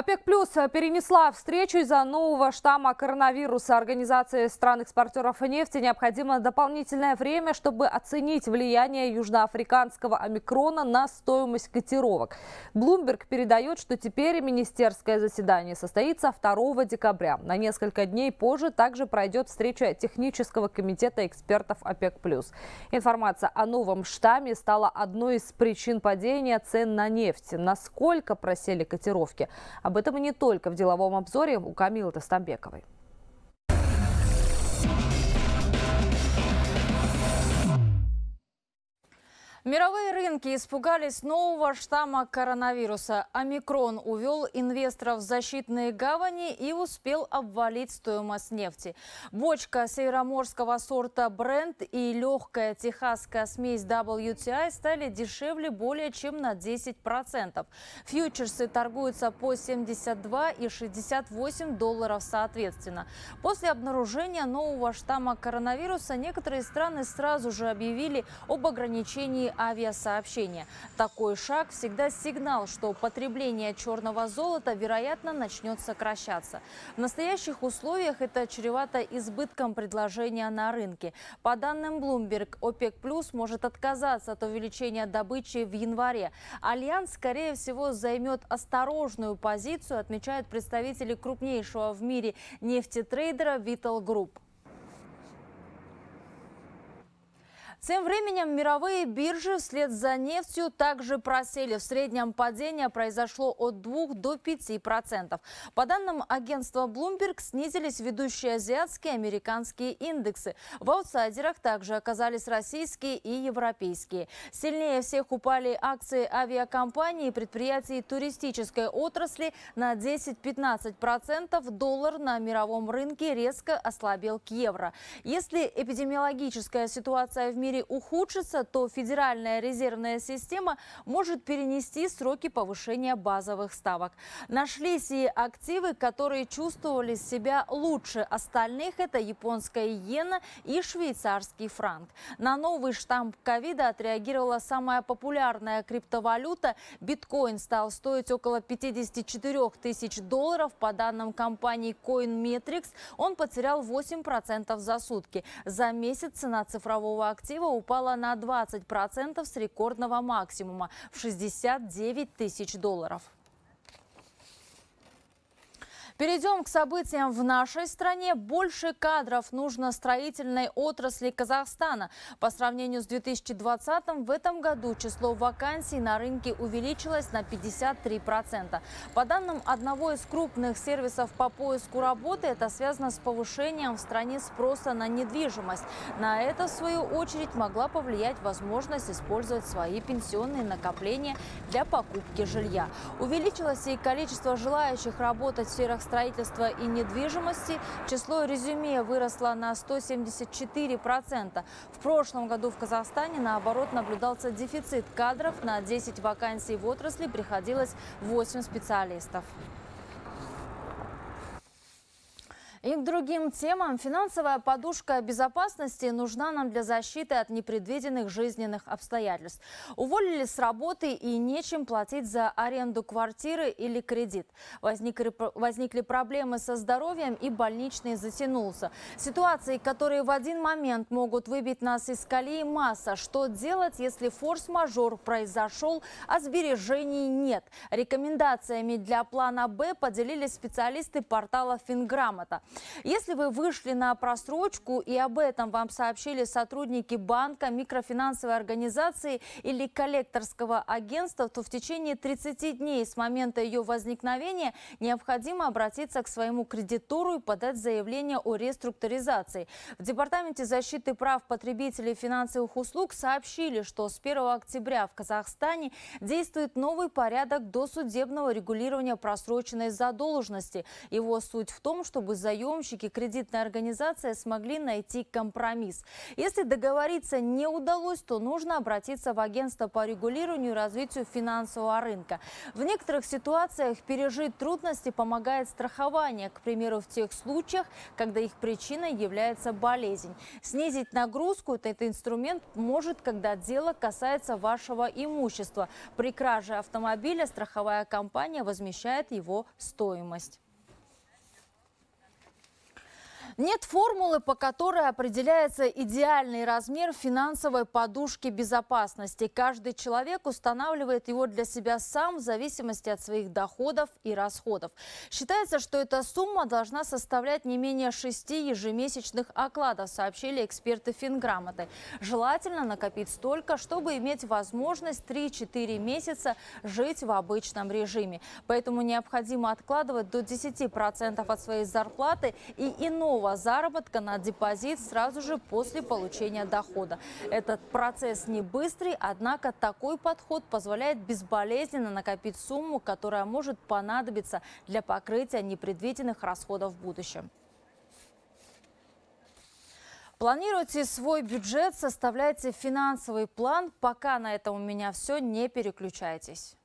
ОПЕК+ перенесла встречу из-за нового штамма коронавируса. Организации стран-экспортеров нефти необходимо дополнительное время, чтобы оценить влияние южноафриканского омикрона на стоимость котировок. Bloomberg передает, что теперь министерское заседание состоится 2 декабря. На несколько дней позже также пройдет встреча технического комитета экспертов ОПЕК+. Информация о новом штамме стала одной из причин падения цен на нефть. Насколько просели котировки? Об этом и не только в деловом обзоре у Камилы Тостамбековой. Мировые рынки испугались нового штамма коронавируса. Омикрон увел инвесторов в защитные гавани и успел обвалить стоимость нефти. Бочка североморского сорта Brent и легкая техасская смесь WTI стали дешевле более чем на 10%. Фьючерсы торгуются по 72 и 68 долларов соответственно. После обнаружения нового штамма коронавируса некоторые страны сразу же объявили об ограничении авиасообщения. Такой шаг всегда сигнал, что потребление черного золота, вероятно, начнет сокращаться. В настоящих условиях это чревато избытком предложения на рынке. По данным Bloomberg, ОПЕК+ может отказаться от увеличения добычи в январе. Альянс, скорее всего, займет осторожную позицию, отмечают представители крупнейшего в мире нефтетрейдера Vital Group. Тем временем мировые биржи вслед за нефтью также просели. В среднем падение произошло от 2 до 5%. По данным агентства Bloomberg, снизились ведущие азиатские и американские индексы. В аутсайдерах также оказались российские и европейские. Сильнее всех упали акции авиакомпаний и предприятий туристической отрасли на 10-15%. Доллар на мировом рынке резко ослабел к евро. Если эпидемиологическая ситуация в мире ухудшится, то Федеральная резервная система может перенести сроки повышения базовых ставок. Нашлись и активы, которые чувствовали себя лучше остальных. Это японская иена и швейцарский франк. На новый штамм ковида отреагировала самая популярная криптовалюта. Биткоин стал стоить около 54 тысяч долларов. По данным компании Coinmetrics, он потерял 8% за сутки. За месяц цена цифрового актива упала на 20% с рекордного максимума в 69 тысяч долларов. Перейдем к событиям в нашей стране. Больше кадров нужно строительной отрасли Казахстана. По сравнению с 2020-м, в этом году число вакансий на рынке увеличилось на 53%. По данным одного из крупных сервисов по поиску работы, это связано с повышением в стране спроса на недвижимость. На это, в свою очередь, могла повлиять возможность использовать свои пенсионные накопления для покупки жилья. Увеличилось и количество желающих работать в сферах строительства и недвижимости. Число резюме выросло на 174%. В прошлом году в Казахстане, наоборот, наблюдался дефицит кадров. На 10 вакансий в отрасли приходилось 8 специалистов. И к другим темам. Финансовая подушка безопасности нужна нам для защиты от непредвиденных жизненных обстоятельств. Уволили с работы и нечем платить за аренду квартиры или кредит. Возникли проблемы со здоровьем и больничный затянулся. Ситуации, которые в один момент могут выбить нас из колеи, масса. Что делать, если форс-мажор произошел, а сбережений нет? Рекомендациями для плана «Б» поделились специалисты портала «Финграмота». Если вы вышли на просрочку и об этом вам сообщили сотрудники банка, микрофинансовой организации или коллекторского агентства, то в течение 30 дней с момента ее возникновения необходимо обратиться к своему кредитору и подать заявление о реструктуризации. В Департаменте защиты прав потребителей финансовых услуг сообщили, что с 1 октября в Казахстане действует новый порядок досудебного регулирования просроченной задолженности. Его суть в том, чтобы заявить заемщики, кредитная организация смогли найти компромисс. Если договориться не удалось, то нужно обратиться в агентство по регулированию и развитию финансового рынка. В некоторых ситуациях пережить трудности помогает страхование, к примеру, в тех случаях, когда их причиной является болезнь. Снизить нагрузку этот инструмент может, когда дело касается вашего имущества. При краже автомобиля страховая компания возмещает его стоимость. Нет формулы, по которой определяется идеальный размер финансовой подушки безопасности. Каждый человек устанавливает его для себя сам в зависимости от своих доходов и расходов. Считается, что эта сумма должна составлять не менее 6 ежемесячных окладов, сообщили эксперты Финграмоты. Желательно накопить столько, чтобы иметь возможность 3-4 месяца жить в обычном режиме. Поэтому необходимо откладывать до 10% от своей зарплаты и иного заработка на депозит сразу же после получения дохода. Этот процесс не быстрый, однако такой подход позволяет безболезненно накопить сумму, которая может понадобиться для покрытия непредвиденных расходов в будущем. Планируйте свой бюджет, составляйте финансовый план. Пока на этом у меня все. Не переключайтесь.